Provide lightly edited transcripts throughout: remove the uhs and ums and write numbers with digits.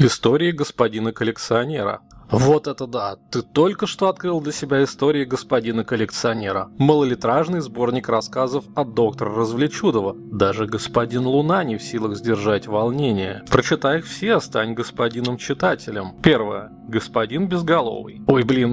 Истории господина коллекционера. Вот это да! Ты только что открыл для себя истории господина коллекционера. Малолитражный сборник рассказов от доктора Развлечудова. Даже господин Луна не в силах сдержать волнение. Прочитай их все, стань господином читателем. Первое. Господин Безголовый. Ой блин.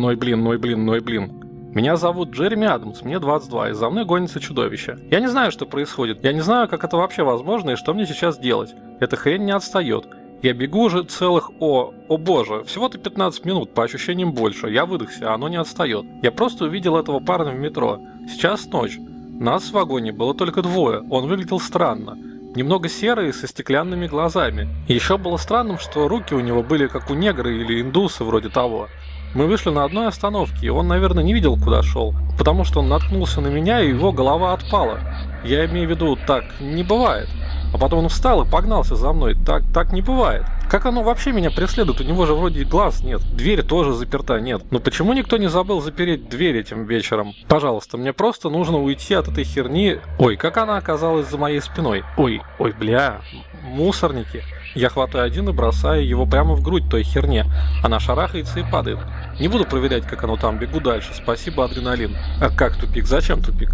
Меня зовут Джереми Адамс, мне 22, и за мной гонится чудовище. Я не знаю, что происходит. Я не знаю, как это вообще возможно и что мне сейчас делать. Эта хрень не отстает. Я бегу уже целых... О боже, всего-то 15 минут, по ощущениям больше. Я выдохся, а оно не отстает. Я просто увидел этого парня в метро. Сейчас ночь. Нас в вагоне было только двое. Он выглядел странно. Немного серый, со стеклянными глазами. И еще было странным, что руки у него были как у негра или индуса, вроде того. Мы вышли на одной остановке, и он, наверное, не видел, куда шел, потому что он наткнулся на меня, и его голова отпала. Я имею в виду, так не бывает. А потом он встал и погнался за мной. Так не бывает. Как оно вообще меня преследует? У него же вроде глаз нет. Дверь тоже заперта, нет. Но почему никто не забыл запереть дверь этим вечером? Пожалуйста, мне просто нужно уйти от этой херни. Ой, как она оказалась за моей спиной. Ой, бля, мусорники. Я хватаю один и бросаю его прямо в грудь той херне. Она шарахается и падает. Не буду проверять, как оно там, бегу дальше. Спасибо, адреналин. А как тупик? Зачем тупик?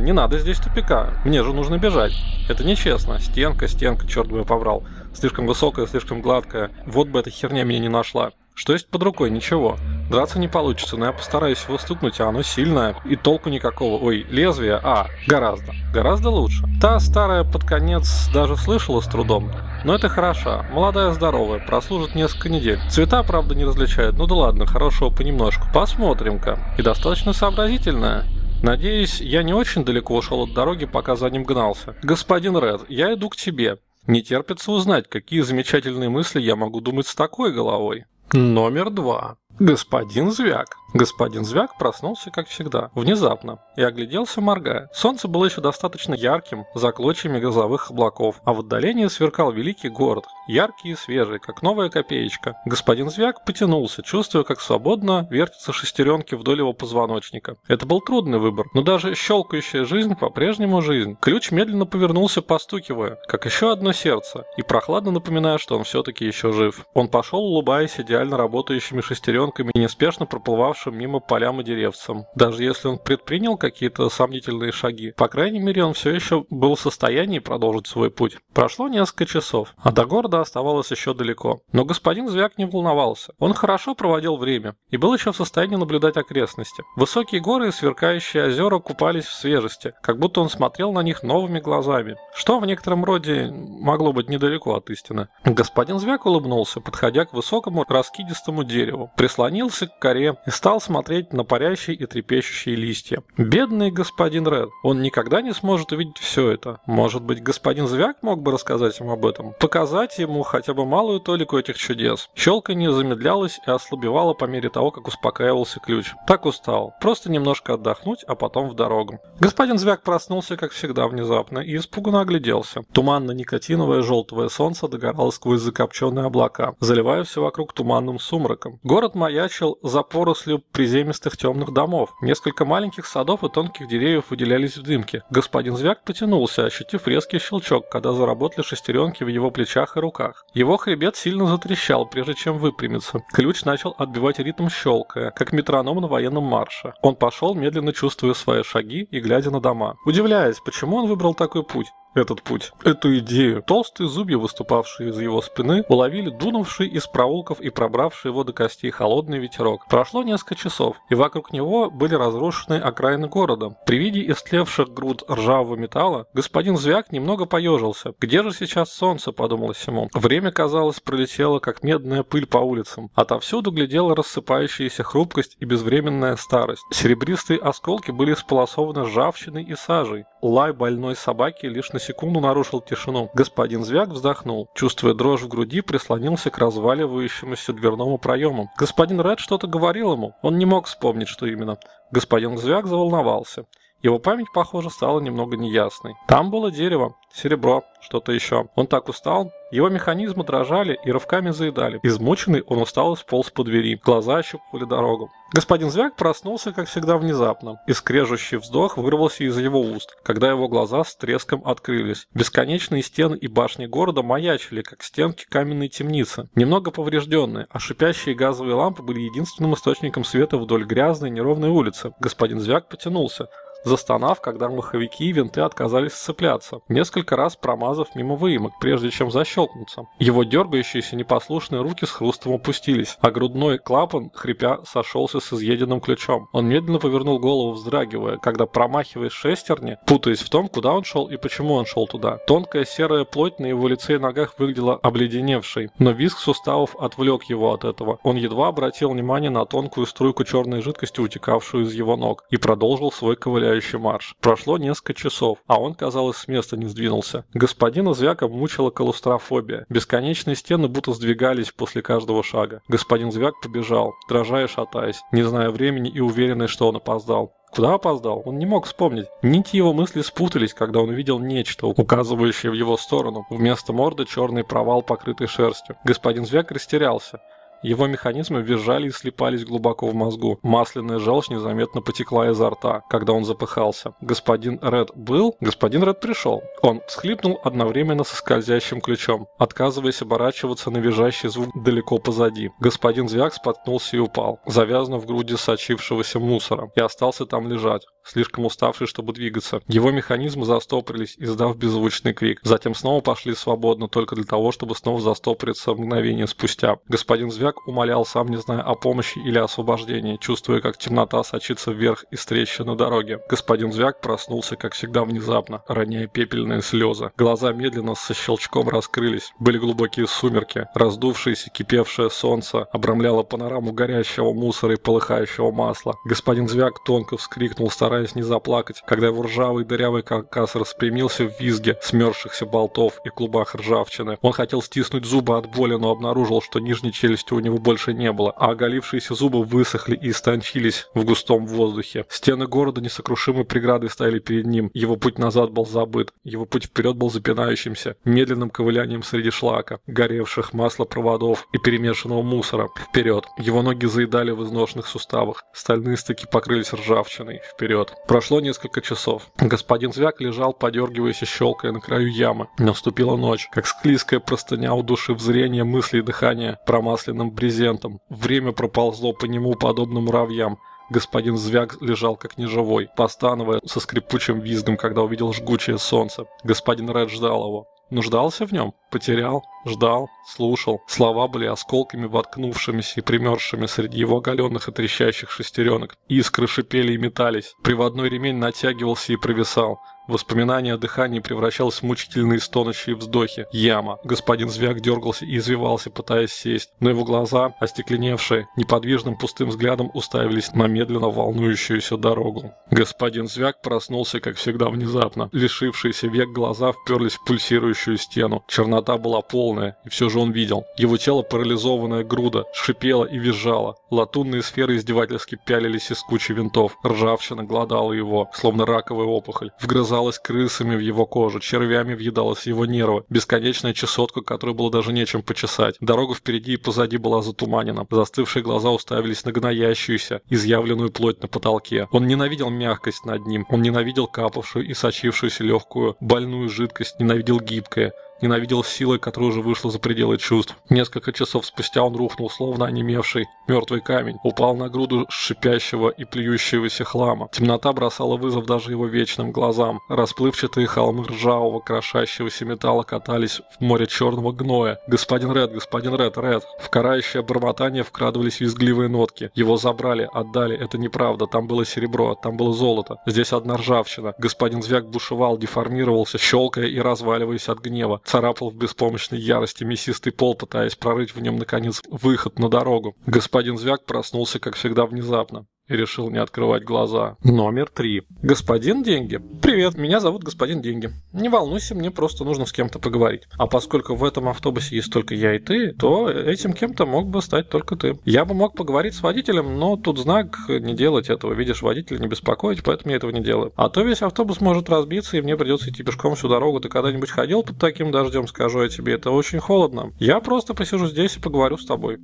Не надо здесь тупика, мне же нужно бежать. Это нечестно. Стенка, черт бы я побрал. Слишком высокая, слишком гладкая. Вот бы эта херня меня не нашла. Что есть под рукой? Ничего. Драться не получится, но я постараюсь его стукнуть, а оно сильное. И толку никакого. Ой, лезвие. Гораздо лучше. Та старая под конец даже слышала с трудом. Но это хороша. Молодая, здоровая. Прослужит несколько недель. Цвета, правда, не различают. Ну да ладно, хорошего понемножку. Посмотрим-ка. И достаточно сообразительная. Надеюсь, я не очень далеко ушел от дороги, пока за ним гнался. Господин Рэд, я иду к тебе. Не терпится узнать, какие замечательные мысли я могу думать с такой головой. Номер 2. Господин Звяк. Господин Звяк проснулся, как всегда, внезапно, и огляделся, моргая. Солнце было еще достаточно ярким, за клочьями грозовых облаков, а в отдалении сверкал великий город, яркий и свежий, как новая копеечка. Господин Звяк потянулся, чувствуя, как свободно вертятся шестеренки вдоль его позвоночника. Это был трудный выбор, но даже щелкающая жизнь по-прежнему жизнь. Ключ медленно повернулся, постукивая, как еще одно сердце, и прохладно напоминая, что он все-таки еще жив. Он пошел, улыбаясь идеально работающими шестеренками, неспешно проплывавшими мимо полям и деревцам. Даже если он предпринял какие-то сомнительные шаги, по крайней мере, он все еще был в состоянии продолжить свой путь. Прошло несколько часов, а до города оставалось еще далеко. Но господин Звяк не волновался. Он хорошо проводил время и был еще в состоянии наблюдать окрестности. Высокие горы и сверкающие озера купались в свежести, как будто он смотрел на них новыми глазами, что в некотором роде могло быть недалеко от истины. Господин Звяк улыбнулся, подходя к высокому раскидистому дереву, прислонился к коре и стал смотреть на парящие и трепещущие листья. Бедный господин Рэд, он никогда не сможет увидеть все это. Может быть, господин Звяк мог бы рассказать ему об этом, показать ему хотя бы малую толику этих чудес. Щелканье замедлялось и ослабевало по мере того, как успокаивался ключ. Так устал. Просто немножко отдохнуть, а потом в дорогу. Господин Звяк проснулся, как всегда, внезапно и испуганно огляделся. Туманно-никотиновое желтое солнце догорало сквозь закопченные облака, заливая все вокруг туманным сумраком. Город маячил за порослью приземистых темных домов. Несколько маленьких садов и тонких деревьев выделялись в дымке. Господин Звяк потянулся, ощутив резкий щелчок, когда заработали шестеренки в его плечах и руках. Его хребет сильно затрещал, прежде чем выпрямиться. Ключ начал отбивать ритм, щелкая, как метроном на военном марше. Он пошел, медленно чувствуя свои шаги и глядя на дома, удивляясь, почему он выбрал такой путь. Эту идею. Толстые зубья, выступавшие из его спины, уловили дунувший из проулков и пробравший его до костей холодный ветерок. Прошло несколько часов, и вокруг него были разрушены окраины города. При виде истлевших груд ржавого металла господин Звяк немного поежился. Где же сейчас солнце, подумалось ему. Время, казалось, пролетело, как медная пыль по улицам. Отовсюду глядела рассыпающаяся хрупкость и безвременная старость. Серебристые осколки были сполосованы ржавчиной и сажей. Лай больной собаки лишь на секунду нарушил тишину. Господин Звяк вздохнул, чувствуя дрожь в груди, прислонился к разваливающемуся дверному проему. Господин Рэд что-то говорил ему, он не мог вспомнить, что именно. Господин Звяк заволновался. Его память, похоже, стала немного неясной. Там было дерево, серебро, что-то еще. Он так устал. Его механизмы дрожали и рывками заедали. Измученный, он устало сполз по двери. Глаза ощупывали дорогу. Господин Звяк проснулся, как всегда, внезапно. И скрежущий вздох вырвался из его уст, когда его глаза с треском открылись. Бесконечные стены и башни города маячили, как стенки каменной темницы. Немного поврежденные, а шипящие газовые лампы были единственным источником света вдоль грязной неровной улицы. Господин Звяк потянулся, застонав, когда маховики и винты отказались сцепляться, несколько раз промазав мимо выемок, прежде чем защелкнуться. Его дергающиеся непослушные руки с хрустом опустились, а грудной клапан, хрипя, сошелся с изъеденным ключом. Он медленно повернул голову, вздрагивая, когда, промахиваясь шестерни, путаясь в том, куда он шел и почему он шел туда. Тонкая серая плоть на его лице и ногах выглядела обледеневшей, но визг суставов отвлек его от этого. Он едва обратил внимание на тонкую струйку черной жидкости, утекавшую из его ног, и продолжил свой ковыляющий марш. Прошло несколько часов, а он, казалось, с места не сдвинулся. Господина Звяка мучила клаустрофобия. Бесконечные стены будто сдвигались после каждого шага. Господин Звяк побежал, дрожа и шатаясь, не зная времени и уверенный, что он опоздал. Куда опоздал? Он не мог вспомнить. Нити его мысли спутались, когда он увидел нечто, указывающее в его сторону. Вместо морды черный провал, покрытый шерстью. Господин Звяк растерялся. Его механизмы визжали и слипались глубоко в мозгу. Масляная желчь незаметно потекла изо рта, когда он запыхался. Господин Рэд был, господин Рэд пришел. Он всхлипнул одновременно со скользящим ключом, отказываясь оборачиваться на визжащий звук далеко позади. Господин Звяк споткнулся и упал, завязнув в груди сочившегося мусора, и остался там лежать, слишком уставший, чтобы двигаться. Его механизмы застопорились, издав беззвучный крик. Затем снова пошли свободно, только для того, чтобы снова застопориться мгновение спустя. Господин Звяк умолял, сам не зная о помощи или освобождении, чувствуя, как темнота сочится вверх из трещин на дороге. Господин Звяк проснулся, как всегда, внезапно, роняя пепельные слезы. Глаза медленно со щелчком раскрылись. Были глубокие сумерки. Раздувшееся, кипевшее солнце обрамляло панораму горящего мусора и полыхающего масла. Господин Звяк тонко вскрикнул, стараясь не заплакать, когда его ржавый дырявый каркас распрямился в визге смёрзшихся болтов и клубах ржавчины. Он хотел стиснуть зубы от боли, но обнаружил, что нижней челюсти у него больше не было, а оголившиеся зубы высохли и истончились в густом воздухе. Стены города несокрушимой преградой стояли перед ним. Его путь назад был забыт, его путь вперед был запинающимся, медленным ковылянием среди шлака, горевших масла проводов и перемешанного мусора. Вперед. Его ноги заедали в изношенных суставах. Стальные стыки покрылись ржавчиной. Вперед. Прошло несколько часов. Господин Звяк лежал, подергиваясь и щелкая на краю ямы. Наступила ночь, как склизкая простыня, удушив зрение, мысли и дыхание промасленным брезентом. Время проползло по нему, подобно муравьям. Господин Звяк лежал как неживой, постановая со скрипучим визгом, когда увидел жгучее солнце. Господин Рэд ждал его. Нуждался в нем? Потерял? Ждал? Слушал? Слова были осколками, воткнувшимися и примерзшими среди его оголенных и трещащих шестеренок. Искры шипели и метались. Приводной ремень натягивался и провисал. Воспоминание о дыхании превращалось в мучительные стонущие вздохи. Яма. Господин Звяк дергался и извивался, пытаясь сесть, но его глаза, остекленевшие, неподвижным пустым взглядом уставились на медленно волнующуюся дорогу. Господин Звяк проснулся, как всегда, внезапно. Лишившиеся век глаза вперлись в пульсирующую стену. Чернота была полная, и все же он видел. Его тело, парализованная груда, шипела и визжала. Латунные сферы издевательски пялились из кучи винтов. Ржавчина глодала его, словно раковая опухоль. Вгрызалась крысами в его кожу, червями въедалась его нервы, бесконечная чесотка, которой было даже нечем почесать. Дорога впереди и позади была затуманена. Застывшие глаза уставились на гноящуюся, изъявленную плоть на потолке. Он ненавидел мягкость над ним, он ненавидел капавшую и сочившуюся легкую, больную жидкость, ненавидел гибкое. Ненавидел силой, которая уже вышла за пределы чувств. Несколько часов спустя он рухнул, словно онемевший, мертвый камень. Упал на груду шипящего и плюющегося хлама. Темнота бросала вызов даже его вечным глазам. Расплывчатые холмы ржавого, крошащегося металла катались в море черного гноя. «Господин Рэд! Господин Рэд! Рэд!» В карающее бормотание вкрадывались визгливые нотки. Его забрали, отдали. Это неправда. Там было серебро, там было золото. Здесь одна ржавчина. Господин Звяк бушевал, деформировался, щелкая и разваливаясь от гнева. Царапал в беспомощной ярости мясистый пол, пытаясь прорыть в нем, наконец, выход на дорогу. Господин Звяк проснулся, как всегда, внезапно. и решил не открывать глаза. Номер 3. Господин Деньги. Привет, меня зовут господин Деньги. Не волнуйся, мне просто нужно с кем-то поговорить. А поскольку в этом автобусе есть только я и ты, то этим кем-то мог бы стать только ты. Я бы мог поговорить с водителем, но тут знак не делать этого. Видишь, водителя не беспокоить, поэтому я этого не делаю. А то весь автобус может разбиться, и мне придется идти пешком всю дорогу. Ты когда-нибудь ходил под таким дождем, скажу я тебе, это очень холодно. Я просто посижу здесь и поговорю с тобой.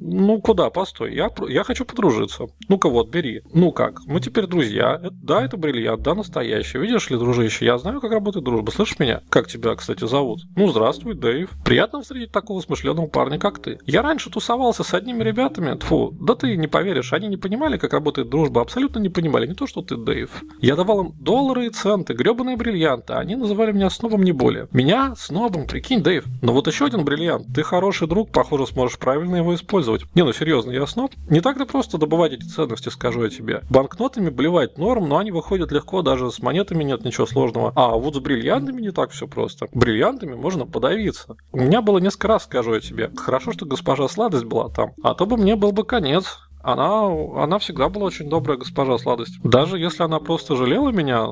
Ну куда, постой, я хочу подружиться. Ну-ка вот, бери. Ну как, мы теперь друзья. Да, это бриллиант, да, настоящий. Видишь ли, дружище, я знаю, как работает дружба. Слышишь меня? Как тебя, кстати, зовут? Ну, здравствуй, Дэйв. Приятно встретить такого смышленого парня, как ты. Я раньше тусовался с одними ребятами. Тьфу, да ты не поверишь, они не понимали, как работает дружба. Абсолютно не понимали. Не то, что ты, Дэйв. Я давал им доллары и центы, гребаные бриллианты. Они называли меня снобом, не более. Меня снобом, прикинь, Дэйв. Но вот еще один бриллиант. Ты хороший друг, похоже, сможешь правильно его использовать. Не, ну серьезно, я сноб. Не так-то просто добывать эти ценности, скажу я тебе. Банкнотами блевать норм, но они выходят легко, даже с монетами нет ничего сложного. А вот с бриллиантами не так все просто. Бриллиантами можно подавиться. У меня было несколько раз, скажу я тебе. Хорошо, что госпожа Сладость была там, а то бы мне был бы конец. Она всегда была очень добрая, госпожа Сладость. Даже если она просто жалела меня...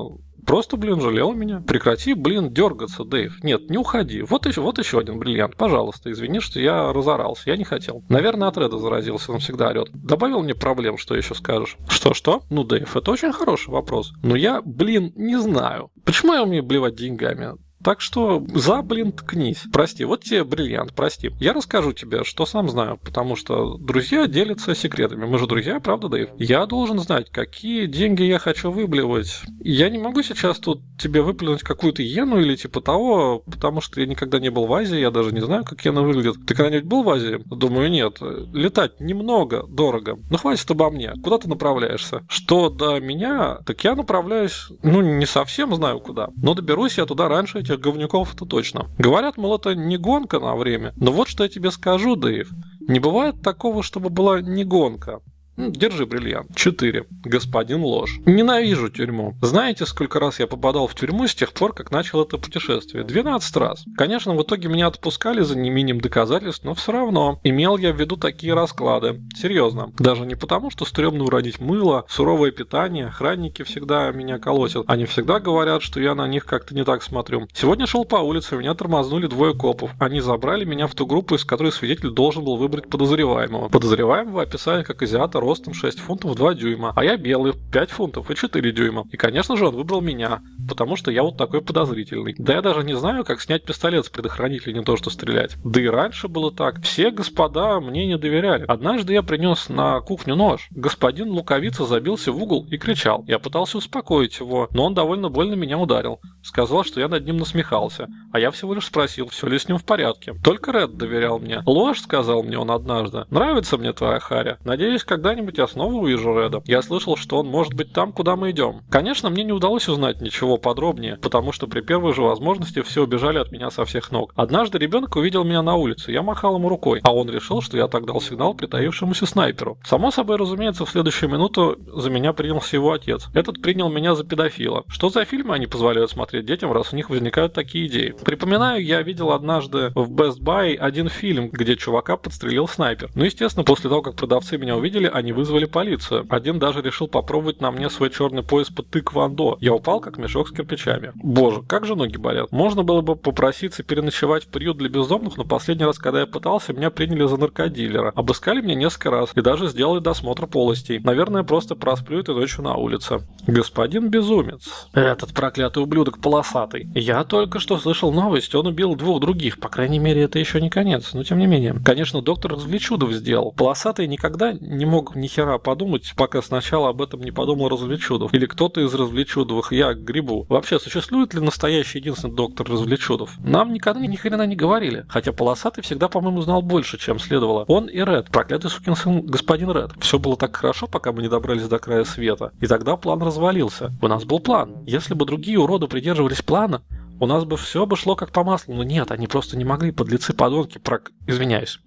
Просто, блин, жалел меня. Прекрати, блин, дергаться, Дэйв. Нет, не уходи. Вот еще один бриллиант. Пожалуйста, извини, что я разорался. Я не хотел. Наверное, от Рэда заразился. Он всегда орет. Добавил мне проблем, что еще скажешь? Что? Ну, Дэйв, это очень хороший вопрос. Но я, блин, не знаю. Почему я умею блевать деньгами? Так что за, блин, ткнись. Прости, вот тебе бриллиант, прости. Я расскажу тебе, что сам знаю, потому что друзья делятся секретами. Мы же друзья, правда, Дэйв? Я должен знать, какие деньги я хочу выблевать. Я не могу сейчас тут тебе выплюнуть какую-то иену или типа того, потому что я никогда не был в Азии, я даже не знаю, как иена выглядит. Ты когда-нибудь был в Азии? Думаю, нет. Летать немного дорого. Ну, хватит обо мне. Куда ты направляешься? Что до меня, так я направляюсь, ну, не совсем знаю куда, но доберусь я туда раньше этих говнюков, это точно. Говорят, мол, это не гонка на время. Но вот что я тебе скажу, Дэйв. Не бывает такого, чтобы была не гонка. Держи бриллиант. 4. Господин Ложь. Ненавижу тюрьму. Знаете, сколько раз я попадал в тюрьму с тех пор, как начал это путешествие? 12 раз. Конечно, в итоге меня отпускали за неимением доказательств, но все равно. Имел я в виду такие расклады. Серьезно. Даже не потому, что стрёмно уродить мыло, суровое питание, охранники всегда меня колотят. Они всегда говорят, что я на них как-то не так смотрю. Сегодня шел по улице, меня тормознули двое копов. Они забрали меня в ту группу, из которой свидетель должен был выбрать подозреваемого. Подозреваемого описали как азиата, ростом 6 фунтов 2 дюйма, а я белый 5 фунтов и 4 дюйма. И, конечно же, он выбрал меня, потому что я вот такой подозрительный. Да я даже не знаю, как снять пистолет с предохранителя, не то что стрелять. Да и раньше было так. Все господа мне не доверяли. Однажды я принес на кухню нож. Господин Луковица забился в угол и кричал. Я пытался успокоить его, но он довольно больно меня ударил. Сказал, что я над ним насмехался. А я всего лишь спросил, все ли с ним в порядке. Только Рэд доверял мне. Ложь, сказал мне он однажды. Нравится мне твоя харя. Надеюсь, когда-нибудь я снова увижу Рэда. Я слышал, что он может быть там, куда мы идем. Конечно, мне не удалось узнать ничего подробнее, потому что при первой же возможности все убежали от меня со всех ног. Однажды ребенок увидел меня на улице, я махал ему рукой, а он решил, что я так дал сигнал притаившемуся снайперу. Само собой, разумеется, в следующую минуту за меня принялся его отец. Этот принял меня за педофила. Что за фильмы они позволяют смотреть детям, раз у них возникают такие идеи? Припоминаю, я видел однажды в Best Buy один фильм, где чувака подстрелил снайпер. Ну, естественно, после того, как продавцы меня увидели, они вызвали полицию. Один даже решил попробовать на мне свой черный пояс по тэквондо. Я упал, как мешок с кирпичами. Боже, как же ноги болят. Можно было бы попроситься переночевать в приют для бездомных, но последний раз, когда я пытался, меня приняли за наркодилера. Обыскали меня несколько раз и даже сделали досмотр полостей. Наверное, просто просплю эту ночью на улице. Господин Безумец. Этот проклятый ублюдок полосатый. Я только что слышал новость, он убил двух других. По крайней мере, это еще не конец, но тем не менее. Конечно, доктор Развлечудов сделал. Полосатый никогда не мог ни хера подумать, пока сначала об этом не подумал Развлечудов. Или кто-то из Развлечудовых, я грибу. Вообще, существует ли настоящий единственный доктор Развлечудов? Нам никогда ни хрена не говорили. Хотя полосатый всегда, по-моему, знал больше, чем следовало. Он и Рэд, проклятый сукин сын господин Рэд. Все было так хорошо, пока мы не добрались до края света. И тогда план развалился. У нас был план. Если бы другие уроды придерживались плана, у нас бы все бы шло как по маслу, но нет, они просто не могли, подлецы, подонки, извиняюсь.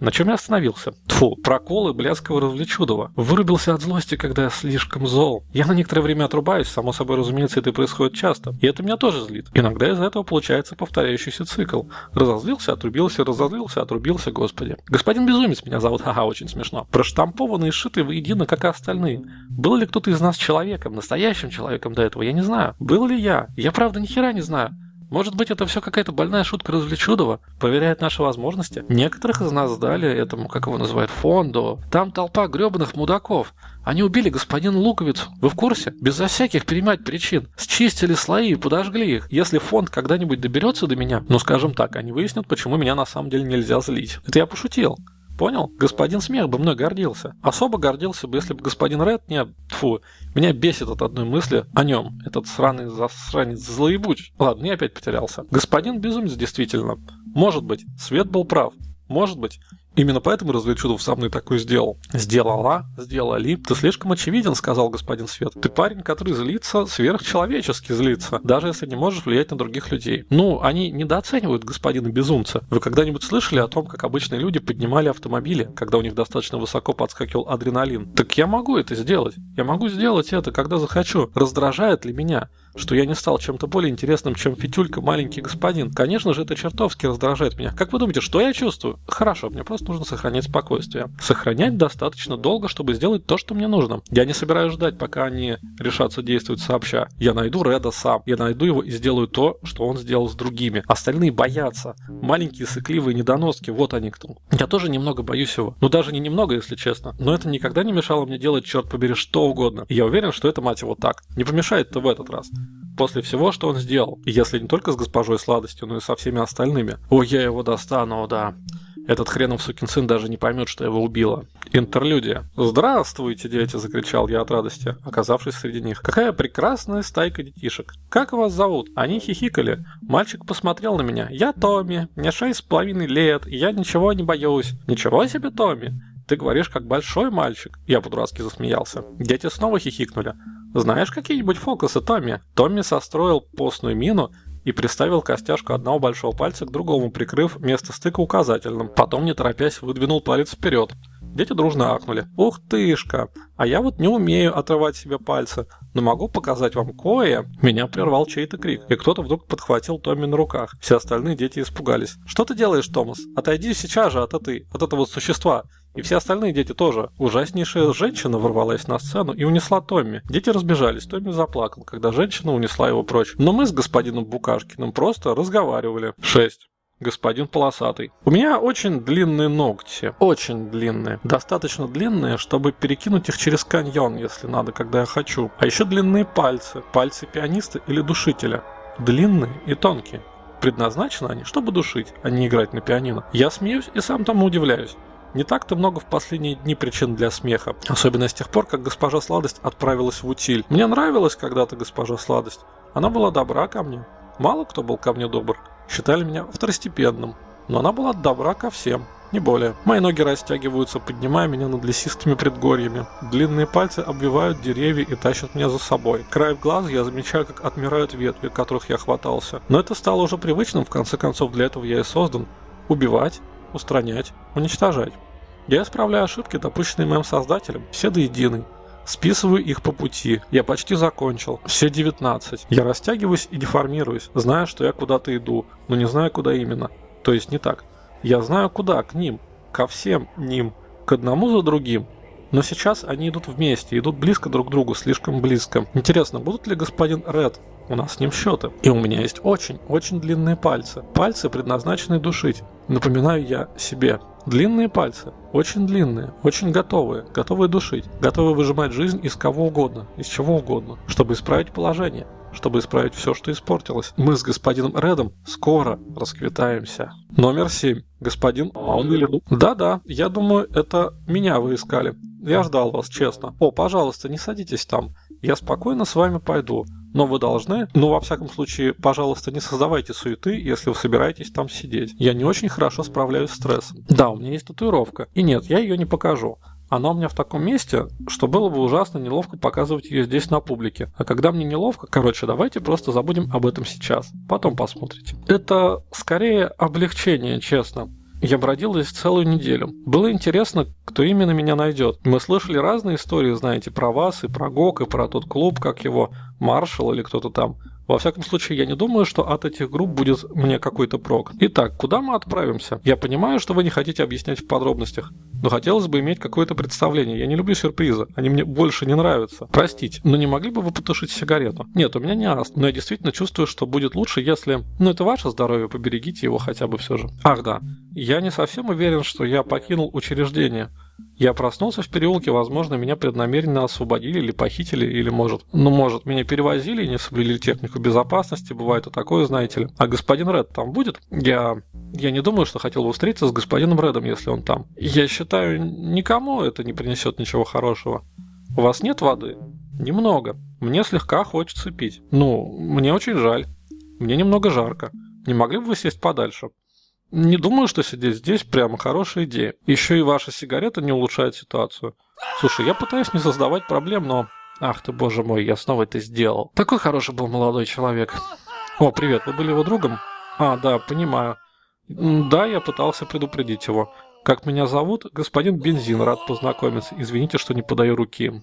На чем я остановился? Тьфу, проколы блядского Развлечудова. Вырубился от злости, когда я слишком зол. Я на некоторое время отрубаюсь, само собой разумеется, это происходит часто. И это меня тоже злит. Иногда из-за этого получается повторяющийся цикл. Разозлился, отрубился, разозлился, отрубился, господи. Господин Безумец меня зовут, ха-ха, очень смешно. Проштампованные, сшитые воедино, как и остальные. Был ли кто-то из нас человеком, настоящим человеком до этого, я не знаю. Был ли я? Я правда ни хера не знаю. Может быть, это все какая-то больная шутка Развлечудова, проверяет наши возможности. Некоторых из нас сдали этому, как его называют, фонду. Там толпа гребаных мудаков. Они убили господина Луковицу. Вы в курсе? Безо всяких перемять причин. Счистили слои и подожгли их. Если фонд когда-нибудь доберется до меня, ну скажем так, они выяснят, почему меня на самом деле нельзя злить. Это я пошутил. Понял? Господин Смех бы мной гордился. Особо гордился бы, если бы господин Рэд не... Тьфу, меня бесит от одной мысли о нем. Этот сраный засранец злоебуч. Ладно, я опять потерялся. Господин Безумец действительно. Может быть, Свет был прав. Может быть. Именно поэтому Развлечудов со мной такое сделал. Сделала, сделали. Ты слишком очевиден, сказал господин Свет. Ты парень, который злится, сверхчеловечески злится, даже если не можешь влиять на других людей. Ну, они недооценивают господина Безумца. Вы когда-нибудь слышали о том, как обычные люди поднимали автомобили, когда у них достаточно высоко подскакивал адреналин? Так я могу это сделать. Я могу сделать это, когда захочу. Раздражает ли меня, что я не стал чем-то более интересным, чем Фитюлька, маленький господин? Конечно же, это чертовски раздражает меня. Как вы думаете, что я чувствую? Хорошо, мне просто нужно сохранять спокойствие. Сохранять достаточно долго, чтобы сделать то, что мне нужно. Я не собираюсь ждать, пока они решатся действовать сообща. Я найду Реда сам. Я найду его и сделаю то, что он сделал с другими. Остальные боятся. Маленькие, сыкливые недоноски. Вот они кто. Я тоже немного боюсь его. Ну, даже не немного, если честно. Но это никогда не мешало мне делать, черт побери, что угодно. И я уверен, что это, мать его, так. Не помешает-то в этот раз. После всего, что он сделал. Если не только с госпожой Сладостью, но и со всеми остальными. Ой, я его достану, да. Этот хренов сукин сын даже не поймет, что его убило. Интерлюдия. «Здравствуйте, дети!» – закричал я от радости, оказавшись среди них. «Какая прекрасная стайка детишек! Как вас зовут?» Они хихикали. Мальчик посмотрел на меня. «Я Томми, мне 6,5 лет, и я ничего не боюсь». «Ничего себе, Томми! Ты говоришь, как большой мальчик!» Я по-дурацки засмеялся. Дети снова хихикнули. «Знаешь какие-нибудь фокусы, Томми?» Томми состроил постную мину и приставил костяшку одного большого пальца к другому, прикрыв место стыка указательным. Потом, не торопясь, выдвинул палец вперед. Дети дружно ахнули. «Ух тышка! А я вот не умею отрывать себе пальцы, но могу показать вам кое». Меня прервал чей-то крик, и кто-то вдруг подхватил Томми на руках. Все остальные дети испугались. «Что ты делаешь, Томас? Отойди сейчас же от этого существа!» И все остальные дети тоже. Ужаснейшая женщина ворвалась на сцену и унесла Томми. Дети разбежались, Томми заплакал, когда женщина унесла его прочь. Но мы с господином Букашкиным просто разговаривали. 6. Господин Полосатый. У меня очень длинные ногти. Очень длинные. Достаточно длинные, чтобы перекинуть их через каньон, если надо, когда я хочу. А еще длинные пальцы. Пальцы пианиста или душителя. Длинные и тонкие. Предназначены они, чтобы душить, а не играть на пианино. Я смеюсь и сам тому удивляюсь. Не так-то много в последние дни причин для смеха. Особенно с тех пор, как госпожа Сладость отправилась в утиль. Мне нравилась когда-то госпожа Сладость. Она была добра ко мне. Мало кто был ко мне добр. Считали меня второстепенным. Но она была добра ко всем. Не более. Мои ноги растягиваются, поднимая меня над лесистыми предгорьями. Длинные пальцы обвивают деревья и тащат меня за собой. Краем глаза я замечаю, как отмирают ветви, которых я хватался. Но это стало уже привычным, в конце концов, для этого я и создан. Убивать, устранять, уничтожать. Я исправляю ошибки, допущенные моим создателем, все до единой. Списываю их по пути. Я почти закончил. Все 19. Я растягиваюсь и деформируюсь, зная, что я куда-то иду, но не знаю, куда именно. То есть не так. Я знаю, куда, к ним, ко всем ним, к одному за другим. Но сейчас они идут вместе, идут близко друг к другу, слишком близко. Интересно, будут ли господин Рэд? У нас с ним счеты. И у меня есть очень длинные пальцы. Пальцы, предназначенные душить. Напоминаю я себе. Длинные пальцы. Очень длинные. Очень готовые. Готовые душить. Готовые выжимать жизнь из кого угодно. Из чего угодно. Чтобы исправить положение. Чтобы исправить все, что испортилось. Мы с господином Рэдом скоро расквитаемся. Номер 7. Господин Аун или Лу. Да-да, я думаю, это меня вы искали. Я ждал вас, честно. О, пожалуйста, не садитесь там. Я спокойно с вами пойду. Но вы должны, ну во всяком случае, пожалуйста, не создавайте суеты, если вы собираетесь там сидеть. Я не очень хорошо справляюсь с стрессом. Да, у меня есть татуировка. И нет, я ее не покажу. Она у меня в таком месте, что было бы ужасно неловко показывать ее здесь на публике. А когда мне неловко, короче, давайте просто забудем об этом сейчас. Потом посмотрите. Это скорее облегчение, честно. Я бродил здесь целую неделю. Было интересно, кто именно меня найдет. Мы слышали разные истории, знаете, про вас, и про ГОК, и про тот клуб, как его, Маршал или кто-то там. Во всяком случае, я не думаю, что от этих групп будет мне какой-то прок. Итак, куда мы отправимся? Я понимаю, что вы не хотите объяснять в подробностях, но хотелось бы иметь какое-то представление. Я не люблю сюрпризы, они мне больше не нравятся. Простите, но не могли бы вы потушить сигарету? Нет, у меня не астма, но я действительно чувствую, что будет лучше, если... Ну, это ваше здоровье, поберегите его хотя бы все же. Ах да, я не совсем уверен, что я покинул учреждение. Я проснулся в переулке, возможно, меня преднамеренно освободили или похитили, или может, меня перевозили и не соблюли технику безопасности, бывает и такое, знаете ли. А господин Рэд там будет? Я не думаю, что хотел бы встретиться с господином Рэдом, если он там. Я считаю, никому это не принесет ничего хорошего. У вас нет воды? Немного. Мне слегка хочется пить. Ну, мне очень жаль. Мне немного жарко. Не могли бы вы сесть подальше? Не думаю, что сидеть здесь прямо хорошая идея. Еще и ваша сигарета не улучшает ситуацию. Слушай, я пытаюсь не создавать проблем, но... Ах ты, боже мой, я снова это сделал. Такой хороший был молодой человек. О, привет, вы были его другом? А, да, понимаю. Да, я пытался предупредить его. Как меня зовут? Господин Бензин, рад познакомиться. Извините, что не подаю руки.